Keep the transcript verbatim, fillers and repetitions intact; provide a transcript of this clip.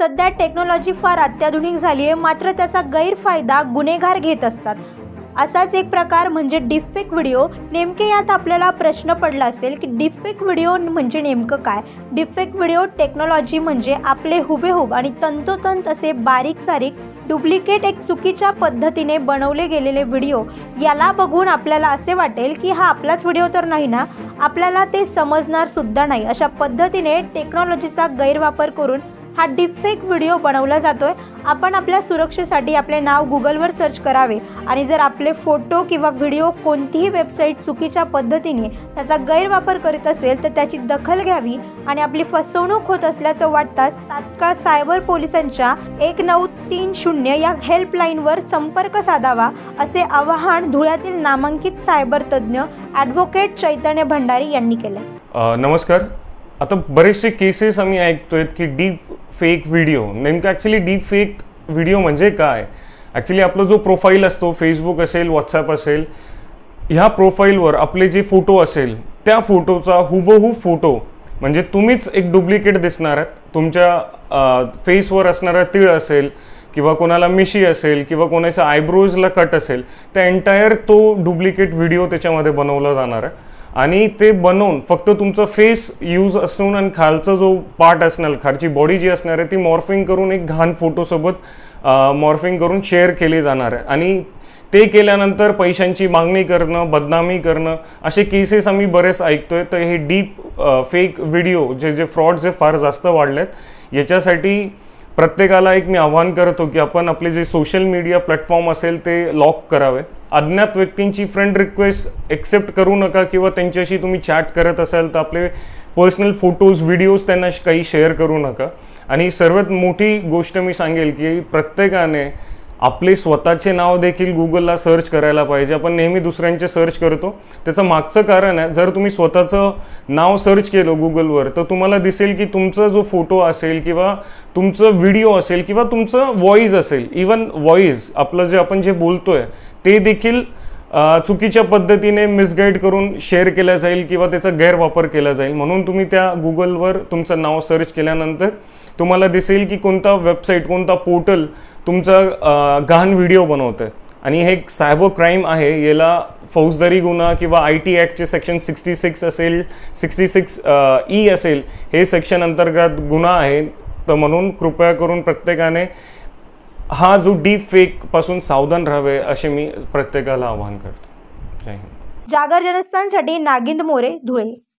सध्या टेक्नॉलॉजी फार अत्याधुनिक झाली आहे, मात्र त्याचा गैरफायदा गुन्हेगार घेत असतात। असाच एक प्रकार म्हणजे डीपफेक व्हिडिओ। नेमके यात आपल्याला प्रश्न पडला असेल की डीपफेक व्हिडिओ म्हणजे नेमकं काय? डीपफेक व्हिडिओ टेक्नॉलॉजी म्हणजे आपले हुबेहूब आणि तंतोतंत असे बारीक सारीक डुप्लिकेट एक चुकीच्या पद्धतीने बनवले गेलेले व्हिडिओ। याला बघून आपल्याला असे वाटेल की हा आपलाच व्हिडिओ तर नाही ना, आपल्याला ते समजणार सुद्धा नाही। अशा पद्धतीने टेक्नॉलॉजीचा गैरवापर करून हा डीपफेक व्हिडिओ बनवला जातोय। आपण आपल्या सुरक्षेसाठी आपले नाव गुगलवर सर्च करावे आणि जर आपले फोटो किंवा व्हिडिओ कोणतीही वेबसाईट चुकीच्या पद्धतीने त्याचा गैरवापर करीत असेल तर त्याची दखल घ्यावी आणि आपली फसवणूक होत असल्याचं वाटताच तात्काळ सायबर पोलिसांच्या एक नऊ तीन शून्य या हेल्पलाईनवर संपर्क साधावा, असे आवाहन धुळ्यातील नामांकित सायबर तज्ज्ञ ॲडव्होकेट चैतन्य भंडारी यांनी केले। नमस्कार। आता बरेचसे केसेस आम्ही ऐकतोय की डीप फेक व्हिडिओ, नेमकं ॲक्च्युली डीप फेक व्हिडिओ म्हणजे काय? ॲक्च्युली आपला जो प्रोफाईल असतो, फेसबुक असेल, व्हॉट्सॲप असेल, ह्या प्रोफाईलवर आपले जे फोटो असेल त्या फोटोचा हुबहूब फोटो, म्हणजे तुम्हीच एक डुप्लिकेट दिसणार आहात। तुमच्या फेसवर असणारा तीळ असेल किंवा कोणाला मिशी असेल किंवा कोणाच्या आयब्रोजला कट असेल, त्या एंटायर तो डुप्लिकेट व्हिडिओ त्याच्यामध्ये बनवला जाणार आहे आणि ते बनवून फक्त तुमचा फेस यूज असून आणि खालचा जो पार्ट असणार, खालची बॉडी जी असणार आहे ती मॉर्फिंग करून एक घाण फोटोसोबत मॉर्फिंग करून शेअर केली जाणार आहे आणि ते केल्यानंतर पैशांची मागणी करणं, बदनामी करणं, असे केसेस आम्ही बरेच ऐकतोय। तर हे डीप फेक व्हिडिओ जे जे फ्रॉड जे फार जास्त वाढले आहेत, याच्यासाठी प्रत्येकाला एक मी आव्हान करतो की आपण आपले जे सोशल मीडिया प्लॅटफॉर्म असेल ते लॉक करावे। अज्ञात व्यक्तींची फ्रेंड रिक्वेस्ट एक्सेप्ट करू नका किंवा त्यांच्याशी तुम्ही चॅट करत असाल तर आपले पर्सनल फोटोज, व्हिडिओज त्यांना काही शेअर करू नका। आणि सर्वात मोठी गोष्ट मी सांगेल की प्रत्येकाने आपले स्वतःचे नाव देखील गुगलला सर्च करायला पाहिजे। आपण नेहमी दुसऱ्यांचे सर्च करतो, त्याचं मागचं कारण आहे जर तुम्ही स्वतःचं नाव सर्च केलं गुगलवर तर तुम्हाला दिसेल की तुमचा जो फोटो असेल किंवा तुमचं व्हिडिओ असेल किंवा तुमचं व्हॉइस असेल, इवन व्हॉइस आपलं जे आपण जे बोलतोय ते देखील चुकीच्या पद्धतीने मिसगाईड करून शेअर केला जाईल किंवा त्याचा गैरवापर केला जाईल। म्हणून तुम्ही त्या गुगलवर तुमचं नाव सर्च केल्यानंतर तुम्हाला दिसेल की कोणता वेबसाईट, कोणता पोर्टल तुमचा घाण व्हिडिओ बनवतं आहे आणि हे एक सायबर क्राईम आहे। याला फौजदारी गुन्हा किंवा आयटी ऍक्टचे सेक्शन सिक्स्टी सिक्स असेल, सिक्स्टी सिक्स ई असेल, हे सेक्शन अंतर्गत गुन्हा आहे। तर म्हणून कृपया करून प्रत्येकाने हा जो डीप फेकपासून सावधान राहावे असे मी प्रत्येकाला आवाहन करतो। जय हिंद। जागर जनस्थानसाठी नागिंद मोरे, धुळे।